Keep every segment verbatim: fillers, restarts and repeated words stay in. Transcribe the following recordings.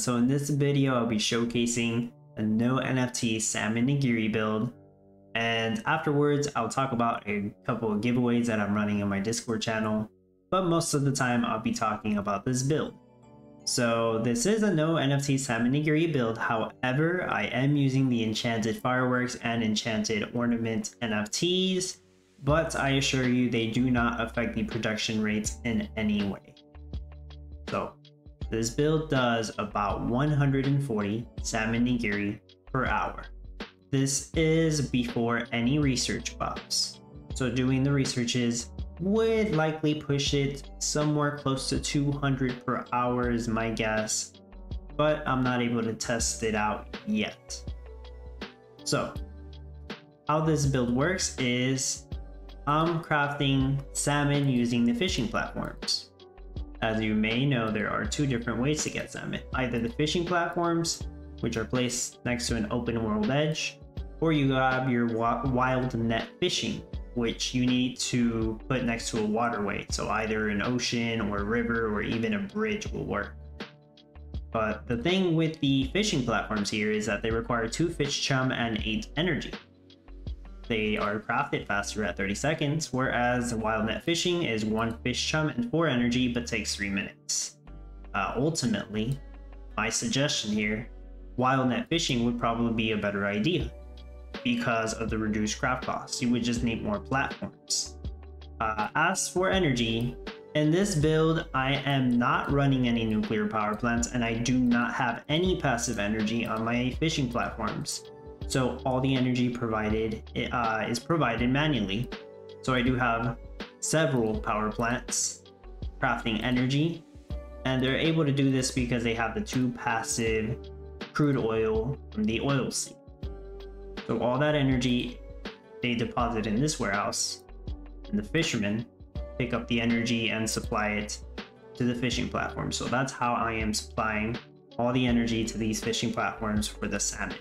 And so in this video, I'll be showcasing a no N F T salmon nigiri build. And afterwards, I'll talk about a couple of giveaways that I'm running on my Discord channel. But most of the time, I'll be talking about this build. So this is a no N F T salmon nigiri build. However, I am using the enchanted fireworks and enchanted ornament N F Ts. But I assure you, they do not affect the production rates in any way. So this build does about one hundred forty salmon nigiri per hour. This is before any research buffs. So doing the researches would likely push it somewhere close to two hundred per hour is my guess, but I'm not able to test it out yet. So how this build works is I'm crafting salmon using the fishing platforms. As you may know, there are two different ways to get salmon. Either the fishing platforms, which are placed next to an open world edge, or you grab your wild net fishing, which you need to put next to a waterway. So either an ocean or a river or even a bridge will work. But the thing with the fishing platforms here is that they require two fish chum and eight energy. They are crafted faster at thirty seconds, whereas wild net fishing is one fish chum and four energy, but takes three minutes. Uh, ultimately, my suggestion here, wild net fishing would probably be a better idea. Because of the reduced craft costs, you would just need more platforms. Uh, as for energy, in this build, I am not running any nuclear power plants, and I do not have any passive energy on my fishing platforms. So all the energy provided uh, is provided manually. So I do have several power plants crafting energy, and they're able to do this because they have the two passive crude oil from the oil seed. So all that energy they deposit in this warehouse, and the fishermen pick up the energy and supply it to the fishing platform. So that's how I am supplying all the energy to these fishing platforms for the salmon.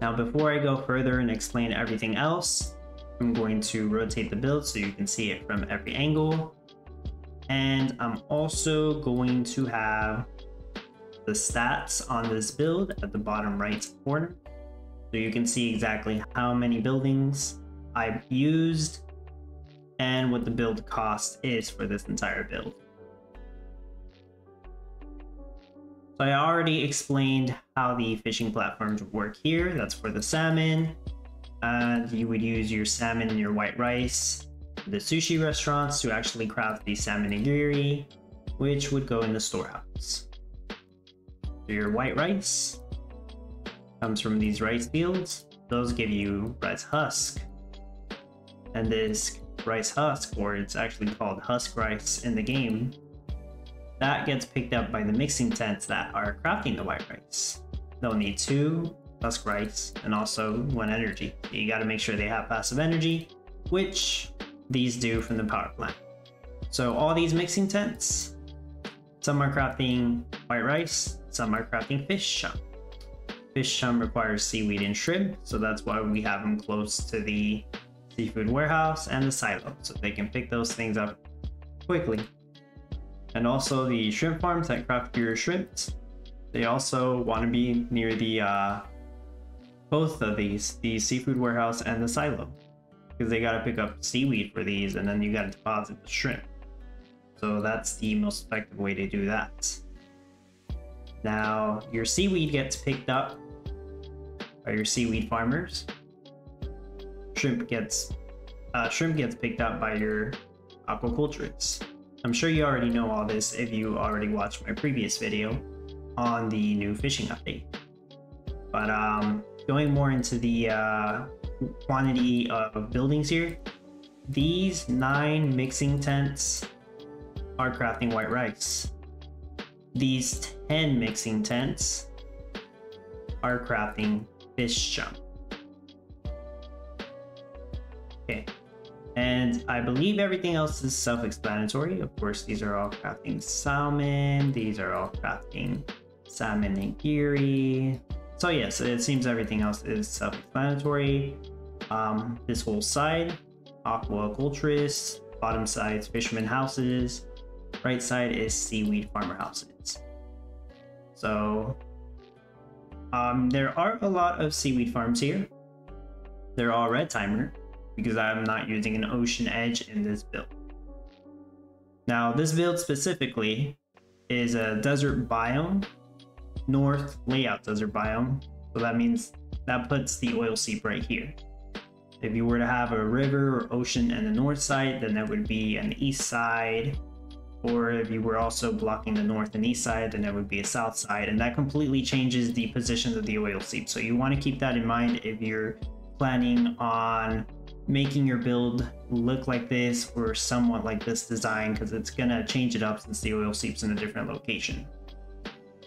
Now, before I go further and explain everything else, I'm going to rotate the build so you can see it from every angle. And I'm also going to have the stats on this build at the bottom right corner. So you can see exactly how many buildings I've used and what the build cost is for this entire build. So I already explained how the fishing platforms work here. That's for the salmon. Uh, you would use your salmon and your white rice, the sushi restaurants to actually craft the salmon nigiri, which would go in the storehouse. So your white rice comes from these rice fields. Those give you rice husk, and this rice husk, or it's actually called husk rice in the game, that gets picked up by the mixing tents that are crafting the white rice. They'll need two husk rice and also one energy. You got to make sure they have passive energy, which these do from the power plant. So all these mixing tents, some are crafting white rice, some are crafting fish chum. Fish chum requires seaweed and shrimp, so that's why we have them close to the seafood warehouse and the silo, so they can pick those things up quickly. And also the shrimp farms that craft your shrimps, they also want to be near the uh, both of these, the seafood warehouse and the silo, because they got to pick up seaweed for these, and then you got to deposit the shrimp. So that's the most effective way to do that. Now, your seaweed gets picked up by your seaweed farmers. Shrimp gets uh, shrimp gets picked up by your aquaculturists. I'm sure you already know all this if you already watched my previous video on the new fishing update. But um, going more into the uh, quantity of buildings here, these nine mixing tents are crafting white rice. These ten mixing tents are crafting fish chum. Okay, and I believe everything else is self-explanatory. Of course, these are all crafting salmon. These are all crafting salmon nigiri. So yes, it seems everything else is self-explanatory. Um, this whole side, aquaculturists, bottom side's fishermen houses, right side is seaweed farmer houses. So um, there are a lot of seaweed farms here. They're all red timer because I'm not using an ocean edge in this build. Now this build specifically is a desert biome, north layout desert biome. So that means that puts the oil seep right here. If you were to have a river or ocean in the north side, then that would be an east side. Or if you were also blocking the north and east side, then there would be a south side, and that completely changes the positions of the oil seep. So you want to keep that in mind if you're planning on making your build look like this or somewhat like this design, because it's going to change it up since the oil seeps in a different location.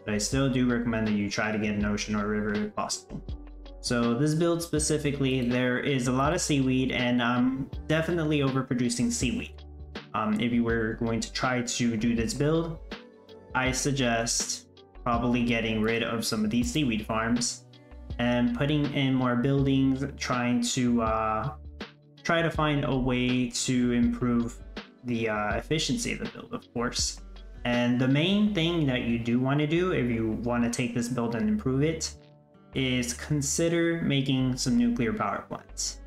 But I still do recommend that you try to get an ocean or river if possible. So this build specifically, there is a lot of seaweed, and I'm definitely overproducing seaweed. Um, if you were going to try to do this build, I suggest probably getting rid of some of these seaweed farms and putting in more buildings, trying to uh, try to find a way to improve the uh, efficiency of the build, of course. And the main thing that you do want to do if you want to take this build and improve it is consider making some nuclear power plants.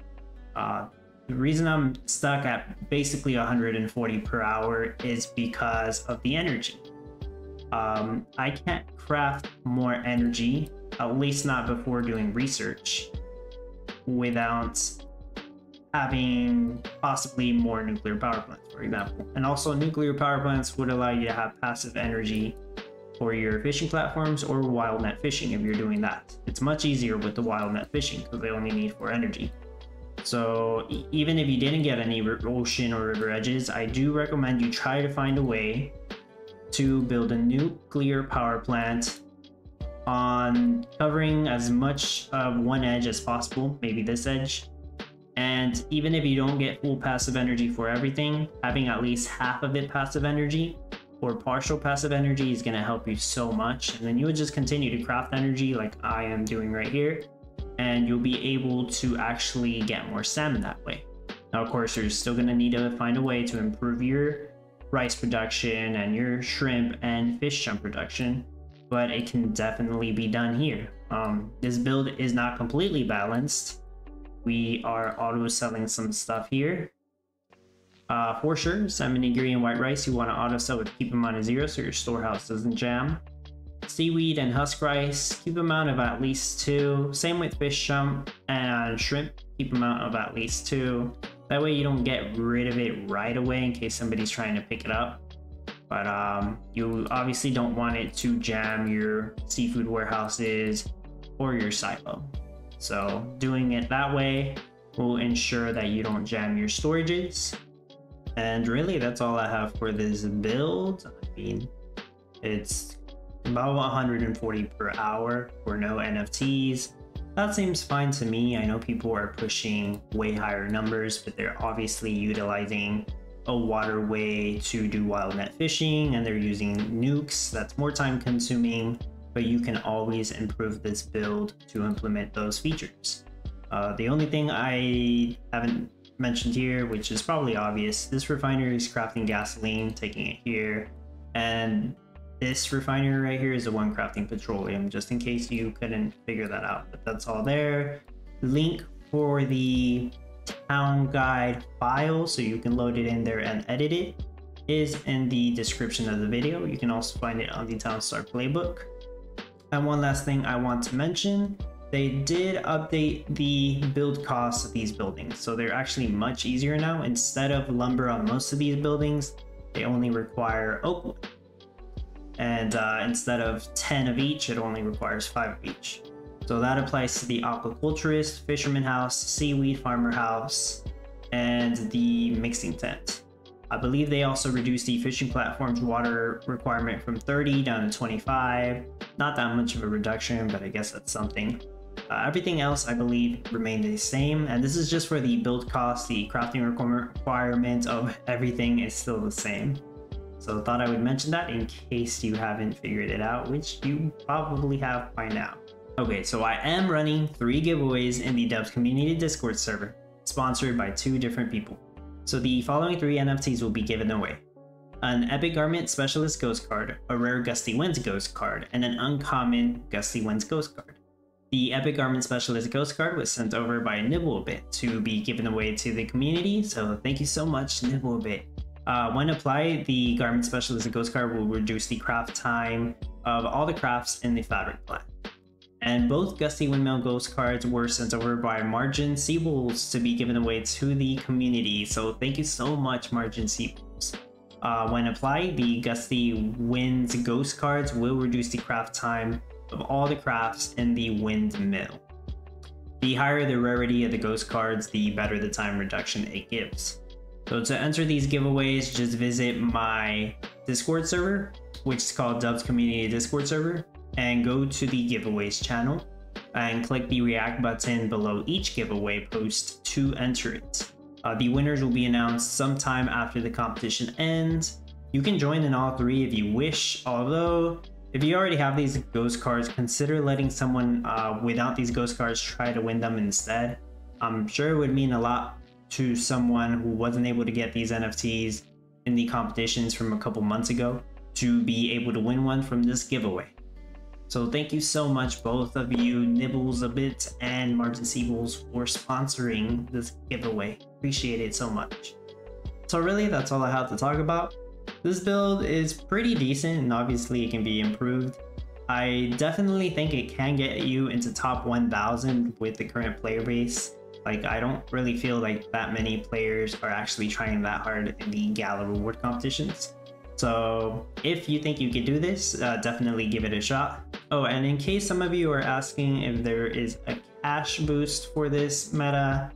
Uh, The reason I'm stuck at basically one hundred forty per hour is because of the energy. Um, I can't craft more energy, at least not before doing research, without having possibly more nuclear power plants, for example. And also nuclear power plants would allow you to have passive energy for your fishing platforms or wild net fishing if you're doing that. It's much easier with the wild net fishing because they only need four energy. So even if you didn't get any ocean or river edges, I do recommend you try to find a way to build a nuclear power plant on covering as much of one edge as possible, maybe this edge. And even if you don't get full passive energy for everything, having at least half of it passive energy or partial passive energy is going to help you so much. And then you would just continue to craft energy like I am doing right here, and you'll be able to actually get more salmon that way. Now, of course, you're still going to need to find a way to improve your rice production and your shrimp and fish chum production, but it can definitely be done here. Um, this build is not completely balanced. We are auto-selling some stuff here. Uh, for sure, salmon, nigiri, and white rice, you want to auto-sell with keep them on a zero so your storehouse doesn't jam. Seaweed and husk rice, keep amount of at least two. Same with fish chum and shrimp, keep amount of at least two. That way you don't get rid of it right away in case somebody's trying to pick it up. But um, you obviously don't want it to jam your seafood warehouses or your silo. So doing it that way will ensure that you don't jam your storages. And really, that's all I have for this build. I mean, it's about one hundred forty per hour for no N F Ts. That seems fine to me. I know people are pushing way higher numbers, but they're obviously utilizing a waterway to do wild net fishing, and they're using nukes. That's more time consuming, but you can always improve this build to implement those features. Uh, the only thing I haven't mentioned here, which is probably obvious, this refinery is crafting gasoline, taking it here, and this refinery right here is the one crafting petroleum, just in case you couldn't figure that out. But that's all there. Link for the town guide file so you can load it in there and edit it is in the description of the video. You can also find it on the Town Star Playbook. And one last thing I want to mention, they did update the build costs of these buildings. So they're actually much easier now. Instead of lumber on most of these buildings, they only require oak wood. And uh, instead of ten of each, it only requires five of each. So that applies to the aquaculturist, fisherman house, seaweed farmer house, and the mixing tent. I believe they also reduced the fishing platform's water requirement from thirty down to twenty-five. Not that much of a reduction, but I guess that's something. Uh, everything else, I believe, remained the same. And this is just for the build cost. The crafting requirement of everything is still the same. So I thought I would mention that in case you haven't figured it out, which you probably have by now. Okay, so I am running three giveaways in the Dub's Community Discord Server, sponsored by two different people. So the following three N F Ts will be given away. an Epic Garment Specialist Ghost card, a rare Gusty Winds Ghost card, and an uncommon Gusty Winds Ghost card. The Epic Garment Specialist Ghost card was sent over by Nibblebit to be given away to the community, so thank you so much, Nibblebit. Uh, when applied, the Garment Specialist Ghost card will reduce the craft time of all the crafts in the fabric plan. And both Gusty Windmill Ghost cards were sent over by Margin Siebels to be given away to the community, so thank you so much, Margin Siebels. Uh, when applied, the Gusty Winds Ghost cards will reduce the craft time of all the crafts in the windmill. The higher the rarity of the ghost cards, the better the time reduction it gives. So to enter these giveaways, just visit my Discord server, which is called Dub's Community Discord Server, and go to the giveaways channel and click the react button below each giveaway post to enter it. Uh, the winners will be announced sometime after the competition ends. You can join in all three if you wish, although if you already have these ghost cards, consider letting someone uh, without these ghost cards try to win them instead. I'm sure it would mean a lot to someone who wasn't able to get these N F Ts in the competitions from a couple months ago to be able to win one from this giveaway. So thank you so much, both of you, Nibblebit and Margin Siebels, for sponsoring this giveaway. Appreciate it so much. So really, that's all I have to talk about. This build is pretty decent, and obviously it can be improved. I definitely think it can get you into top one thousand with the current player base. Like, I don't really feel like that many players are actually trying that hard in the gala reward competitions. So if you think you could do this, uh, definitely give it a shot. Oh, and in case some of you are asking if there is a cash boost for this meta,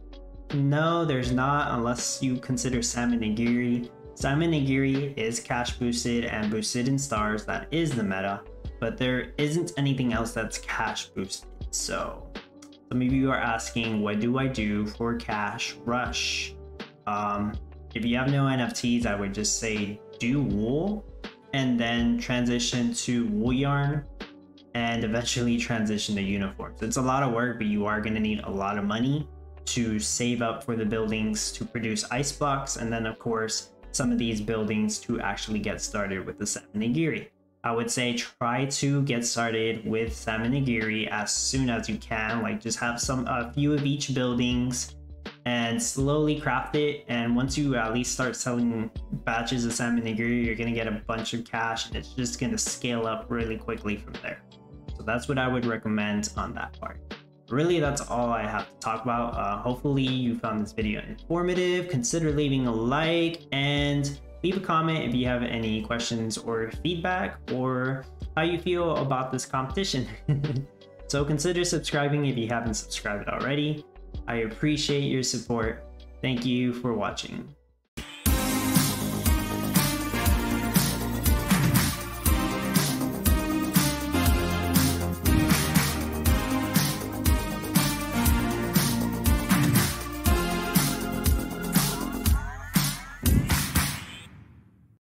no, there's not, unless you consider Salmon Nigiri. Salmon Nigiri is cash boosted and boosted in stars. That is the meta, but there isn't anything else that's cash boosted. So some of you are asking, what do I do for cash rush? Um, if you have no N F Ts, I would just say do wool and then transition to wool yarn and eventually transition to uniforms. It's a lot of work, but you are going to need a lot of money to save up for the buildings to produce ice blocks, and then of course some of these buildings to actually get started with the Salmon Nigiri. I would say try to get started with Salmon Nigiri as soon as you can. Like, just have some a few of each buildings and slowly craft it, and once you at least start selling batches of Salmon Nigiri, you're gonna get a bunch of cash, and it's just gonna scale up really quickly from there. So that's what I would recommend on that part. Really, that's all I have to talk about. Uh, hopefully you found this video informative. Consider leaving a like and leave a comment if you have any questions or feedback or how you feel about this competition. So consider subscribing if you haven't subscribed already. I appreciate your support. Thank you for watching.